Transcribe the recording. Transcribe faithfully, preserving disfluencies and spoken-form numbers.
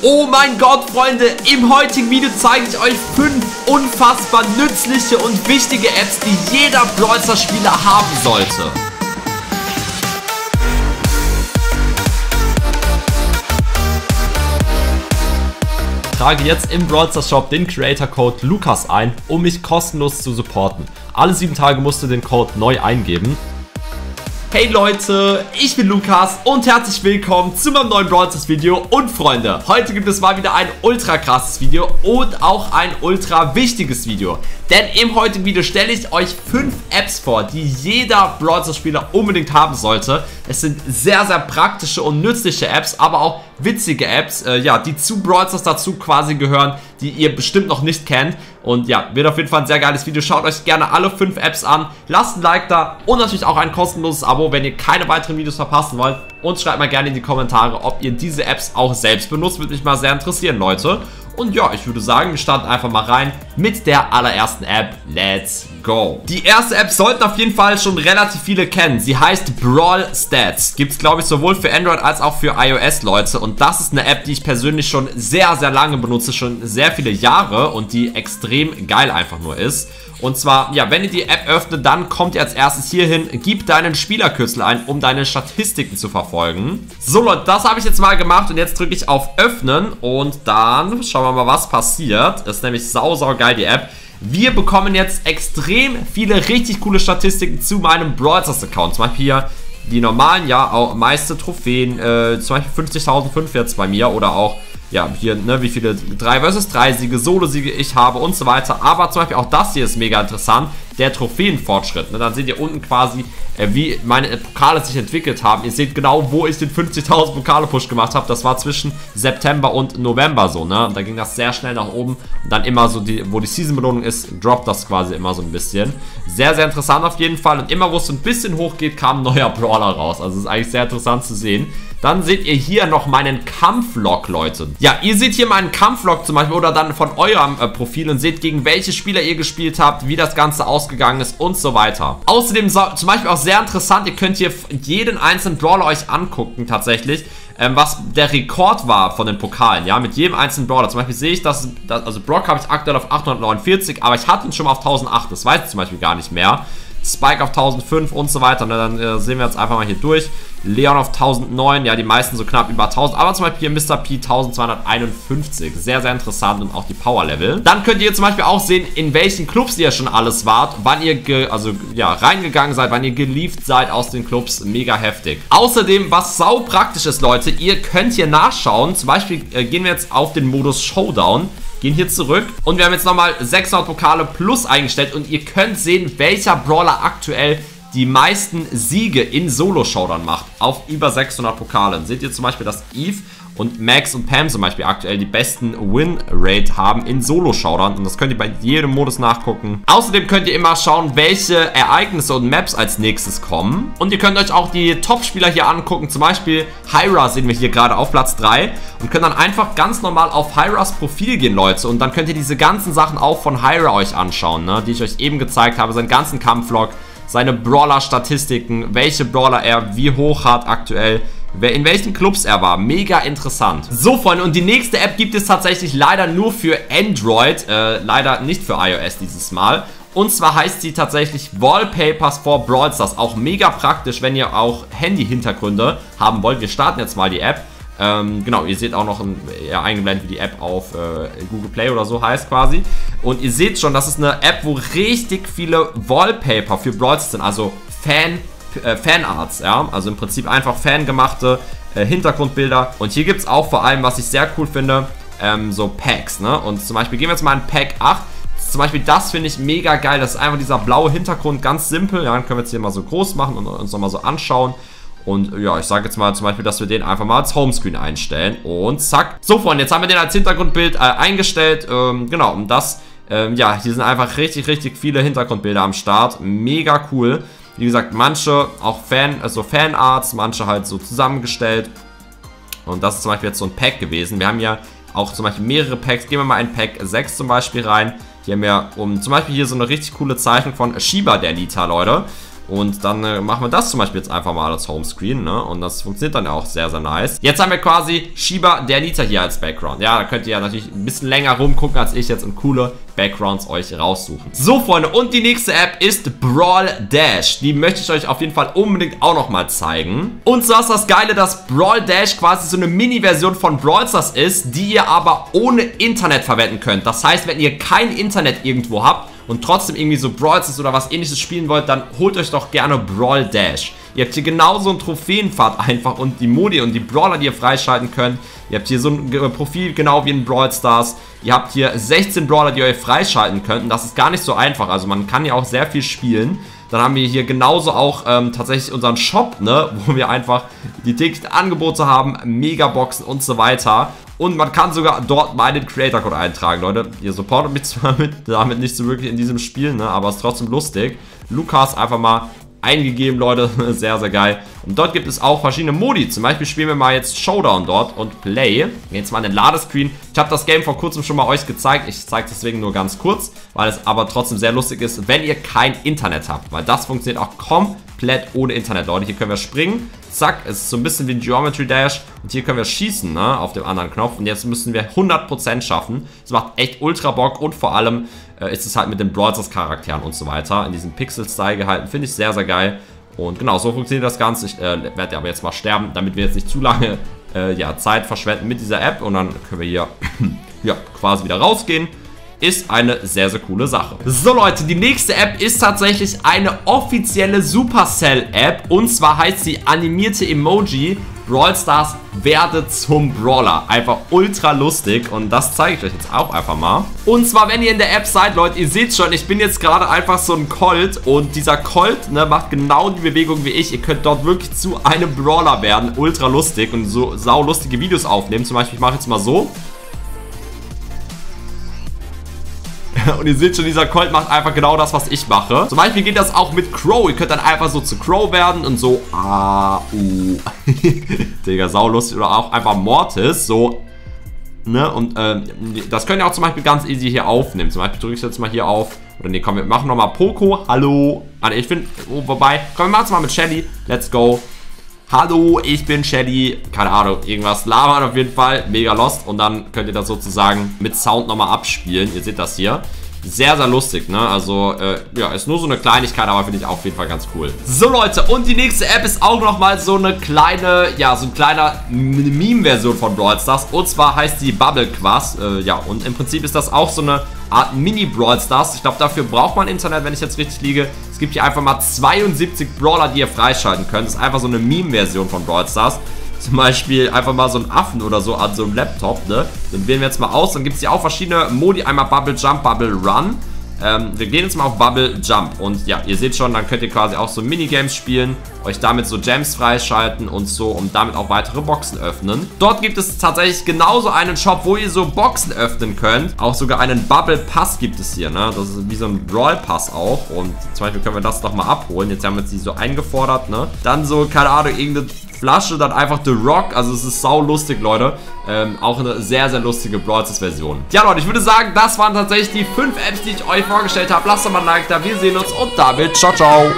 Oh mein Gott, Freunde, im heutigen Video zeige ich euch fünf unfassbar nützliche und wichtige Apps, die jeder Brawl Stars Spieler haben sollte. Ich trage jetzt im Brawl Stars Shop den Creator Code Lukas ein, um mich kostenlos zu supporten. Alle sieben Tage musst du den Code neu eingeben. Hey Leute, ich bin Lukas und herzlich willkommen zu meinem neuen Brawl Stars Video. Und Freunde, heute gibt es mal wieder ein ultra krasses Video und auch ein ultra wichtiges Video. Denn im heutigen Video stelle ich euch fünf Apps vor, die jeder Brawl Stars Spieler unbedingt haben sollte. Es sind sehr, sehr praktische und nützliche Apps, aber auch witzige Apps, äh, ja, die zu Brawl Stars dazu quasi gehören, die ihr bestimmt noch nicht kennt. Und ja, wird auf jeden Fall ein sehr geiles Video. Schaut euch gerne alle fünf Apps an. Lasst ein Like da und natürlich auch ein kostenloses Abo, wenn ihr keine weiteren Videos verpassen wollt. Und schreibt mal gerne in die Kommentare, ob ihr diese Apps auch selbst benutzt. Würde mich mal sehr interessieren, Leute. Und ja, ich würde sagen, wir starten einfach mal rein mit der allerersten App. Let's go! Die erste App sollten auf jeden Fall schon relativ viele kennen. Sie heißt Brawl Stats. Gibt es, glaube ich, sowohl für Android als auch für iOS, Leute. Und das ist eine App, die ich persönlich schon sehr, sehr lange benutze, schon sehr viele Jahre und die extrem geil einfach nur ist. Und zwar, ja, wenn ihr die App öffnet, dann kommt ihr als erstes hier hin, gib deinen Spielerkürzel ein, um deine Statistiken zu verfolgen. So Leute, das habe ich jetzt mal gemacht und jetzt drücke ich auf Öffnen und dann schauen wir mal, was passiert. Das ist nämlich sau, sau geil, die App. Wir bekommen jetzt extrem viele richtig coole Statistiken zu meinem Brawl Stars Account. Zum Beispiel hier die normalen, ja, auch meiste Trophäen, äh, zum Beispiel fünfzigtausendfünf jetzt bei mir oder auch... Ja, hier, ne, wie viele drei versus drei Siege, Solo-Siege ich habe und so weiter. Aber zum Beispiel auch das hier ist mega interessant, der Trophäenfortschritt. Ne? Dann seht ihr unten quasi, äh, wie meine Pokale sich entwickelt haben. Ihr seht genau, wo ich den fünfzigtausend Pokale-Push gemacht habe. Das war zwischen September und November so, ne? Und da ging das sehr schnell nach oben. Und dann immer so, die, wo die Season-Belohnung ist, droppt das quasi immer so ein bisschen. Sehr, sehr interessant auf jeden Fall. Und immer, wo es so ein bisschen hoch geht, kam ein neuer Brawler raus. Also es ist eigentlich sehr interessant zu sehen. Dann seht ihr hier noch meinen Kampflog, Leute. Ja, ihr seht hier meinen Kampflog zum Beispiel oder dann von eurem äh, Profil und seht, gegen welche Spieler ihr gespielt habt, wie das Ganze ausgegangen ist und so weiter. Außerdem so, zum Beispiel auch sehr interessant, ihr könnt hier jeden einzelnen Brawler euch angucken tatsächlich, ähm, was der Rekord war von den Pokalen, ja, mit jedem einzelnen Brawler. Zum Beispiel sehe ich, dass, dass also Brock habe ich aktuell auf achthundertneunundvierzig, aber ich hatte ihn schon mal auf eintausendachthundert, das weiß ich zum Beispiel gar nicht mehr. Spike auf eintausendfünf und so weiter, ne, dann äh, sehen wir jetzt einfach mal hier durch. Leon auf eintausendneun, ja, die meisten so knapp über eintausend, aber zum Beispiel hier Mister P eintausendzweihunderteinundfünfzig, sehr, sehr interessant und auch die Power-Level. Dann könnt ihr zum Beispiel auch sehen, in welchen Clubs ihr schon alles wart, wann ihr, ge also, ja, reingegangen seid, wann ihr gelieft seid aus den Clubs, mega heftig. Außerdem, was sau praktisch ist, Leute, ihr könnt hier nachschauen, zum Beispiel äh, gehen wir jetzt auf den Modus Showdown, gehen hier zurück und wir haben jetzt nochmal sechshundert Pokale plus eingestellt und ihr könnt sehen, welcher Brawler aktuell die meisten Siege in Solo-Showdown macht, auf über sechshundert Pokalen. Seht ihr zum Beispiel, dass Eve und Max und Pam zum Beispiel aktuell die besten Win-Rate haben in Solo-Showdown. Und das könnt ihr bei jedem Modus nachgucken. Außerdem könnt ihr immer schauen, welche Ereignisse und Maps als nächstes kommen. Und ihr könnt euch auch die Top-Spieler hier angucken. Zum Beispiel Hyra sehen wir hier gerade auf Platz drei. Und könnt dann einfach ganz normal auf Hyras Profil gehen, Leute. Und dann könnt ihr diese ganzen Sachen auch von Hyra euch anschauen, ne? Die ich euch eben gezeigt habe, seinen ganzen Kampfvlog, seine Brawler-Statistiken, welche Brawler er wie hoch hat aktuell, in welchen Clubs er war. Mega interessant. So, Freunde, und die nächste App gibt es tatsächlich leider nur für Android, äh, leider nicht für iOS dieses Mal. Und zwar heißt sie tatsächlich Wallpapers for Brawl Stars. Auch mega praktisch, wenn ihr auch Handy-Hintergründe haben wollt. Wir starten jetzt mal die App. Ähm, genau, ihr seht auch noch ein, ja, eingeblendet, wie die App auf äh, Google Play oder so heißt quasi. Und ihr seht schon, das ist eine App, wo richtig viele Wallpaper für Brawl Stars sind, also Fan, äh, Fanarts, ja, also im Prinzip einfach fangemachte äh, Hintergrundbilder. Und hier gibt es auch vor allem, was ich sehr cool finde, ähm, so Packs, ne, und zum Beispiel gehen wir jetzt mal in Pack acht. Zum Beispiel das finde ich mega geil, das ist einfach dieser blaue Hintergrund, ganz simpel, ja, dann können wir jetzt hier mal so groß machen und uns nochmal so anschauen. Und ja, ich sage jetzt mal zum Beispiel, dass wir den einfach mal als Homescreen einstellen. Und zack. So, Freunde, jetzt haben wir den als Hintergrundbild äh, eingestellt. Ähm, genau, und das, ähm, ja, hier sind einfach richtig, richtig viele Hintergrundbilder am Start. Mega cool. Wie gesagt, manche auch Fan, also Fanarts, manche halt so zusammengestellt. Und das ist zum Beispiel jetzt so ein Pack gewesen. Wir haben ja auch zum Beispiel mehrere Packs. Gehen wir mal in Pack sechs zum Beispiel rein. Hier haben wir um, zum Beispiel hier so eine richtig coole Zeichnung von Shiba, der Lita, Leute. Und dann äh, machen wir das zum Beispiel jetzt einfach mal als Homescreen, ne? Und das funktioniert dann auch sehr, sehr nice. Jetzt haben wir quasi Shiba der Nita hier als Background. Ja, da könnt ihr ja natürlich ein bisschen länger rumgucken als ich jetzt und coole Backgrounds euch raussuchen. So, Freunde, und die nächste App ist Brawl Dash. Die möchte ich euch auf jeden Fall unbedingt auch nochmal zeigen. Und so ist das Geile, dass Brawl Dash quasi so eine Mini-Version von Brawl Stars ist, die ihr aber ohne Internet verwenden könnt. Das heißt, wenn ihr kein Internet irgendwo habt und trotzdem irgendwie so Brawl Stars oder was Ähnliches spielen wollt, dann holt euch doch gerne Brawl Dash. Ihr habt hier genauso einen Trophäenpfad einfach und die Modi und die Brawler, die ihr freischalten könnt. Ihr habt hier so ein Profil, genau wie in Brawl Stars. Ihr habt hier sechzehn Brawler, die ihr freischalten könnt. Und das ist gar nicht so einfach. Also man kann ja auch sehr viel spielen. Dann haben wir hier genauso auch ähm, tatsächlich unseren Shop, ne, wo wir einfach die täglichen Angebote haben, Megaboxen und so weiter. Und man kann sogar dort meinen Creator-Code eintragen, Leute. Ihr supportet mich zwar mit, damit nicht so wirklich in diesem Spiel, ne, aber es ist trotzdem lustig. Lukas einfach mal eingegeben, Leute. Sehr, sehr geil. Und dort gibt es auch verschiedene Modi. Zum Beispiel spielen wir mal jetzt Showdown dort und Play. Jetzt mal in den Ladescreen. Ich habe das Game vor kurzem schon mal euch gezeigt. Ich zeige es deswegen nur ganz kurz, weil es aber trotzdem sehr lustig ist, wenn ihr kein Internet habt. Weil das funktioniert auch komplett ohne Internet, Leute. Hier können wir springen. Zack, es ist so ein bisschen wie ein Geometry Dash. Und hier können wir schießen, ne, auf dem anderen Knopf. Und jetzt müssen wir hundert Prozent schaffen. Das macht echt ultra Bock. Und vor allem äh, ist es halt mit den Brawl Stars Charakteren und so weiter in diesem Pixel-Style gehalten. Finde ich sehr, sehr geil. Und genau, so funktioniert das Ganze. Ich äh, werde aber jetzt mal sterben, damit wir jetzt nicht zu lange äh, ja, Zeit verschwenden mit dieser App. Und dann können wir hier ja, quasi wieder rausgehen. Ist eine sehr, sehr coole Sache. So, Leute, die nächste App ist tatsächlich eine offizielle Supercell-App. Und zwar heißt sie animierte Emoji. Brawl Stars werde zum Brawler. Einfach ultra lustig und das zeige ich euch jetzt auch einfach mal. Und zwar, wenn ihr in der App seid, Leute, ihr seht schon, ich bin jetzt gerade einfach so ein Colt und dieser Colt, ne, macht genau die Bewegung wie ich. Ihr könnt dort wirklich zu einem Brawler werden. Ultra lustig und so saulustige Videos aufnehmen. Zum Beispiel, ich mache jetzt mal so. Und ihr seht schon, dieser Colt macht einfach genau das, was ich mache. Zum Beispiel geht das auch mit Crow. Ihr könnt dann einfach so zu Crow werden und so A, U. Digga, saulustig. Oder auch einfach Mortis, so, ne, und ähm, das könnt ihr auch zum Beispiel ganz easy hier aufnehmen. Zum Beispiel drücke ich jetzt mal hier auf. Oder ne, komm, wir machen nochmal Poco, hallo. Also ich bin, oh, vorbei. Komm, wir machen es mal mit Shelly, let's go. Hallo, ich bin Shelly. Keine Ahnung, irgendwas labern auf jeden Fall. Mega lost. Und dann könnt ihr das sozusagen mit Sound nochmal abspielen. Ihr seht das hier. Sehr, sehr lustig, ne? Also, äh, ja, ist nur so eine Kleinigkeit, aber finde ich auf jeden Fall ganz cool. So, Leute, und die nächste App ist auch nochmal so eine kleine, ja, so ein kleiner Meme-Version von Brawl Stars. Und zwar heißt die Bubble Quass. Äh, ja, und im Prinzip ist das auch so eine Art Mini-Brawl Stars. Ich glaube, dafür braucht man Internet, wenn ich jetzt richtig liege. Es gibt hier einfach mal zweiundsiebzig Brawler, die ihr freischalten könnt. Das ist einfach so eine Meme-Version von Brawl Stars. Zum Beispiel einfach mal so einen Affen oder so an so einem Laptop, ne? Den wählen wir jetzt mal aus. Dann gibt es hier auch verschiedene Modi. Einmal Bubble Jump, Bubble Run. Ähm, wir gehen jetzt mal auf Bubble Jump. Und ja, ihr seht schon, dann könnt ihr quasi auch so Minigames spielen, euch damit so Gems freischalten und so, um damit auch weitere Boxen öffnen. Dort gibt es tatsächlich genauso einen Shop, wo ihr so Boxen öffnen könnt. Auch sogar einen Bubble Pass gibt es hier, ne? Das ist wie so ein Brawl Pass auch. Und zum Beispiel können wir das nochmal abholen. Jetzt haben wir sie so eingefordert, ne? Dann so, keine Ahnung, irgendeine Flasche, dann einfach The Rock, also es ist sau lustig, Leute. Ähm, auch eine sehr, sehr lustige Brawl Stars Version. Ja, Leute, ich würde sagen, das waren tatsächlich die fünf Apps, die ich euch vorgestellt habe. Lasst doch mal ein Like da, wir sehen uns und damit, ciao, ciao.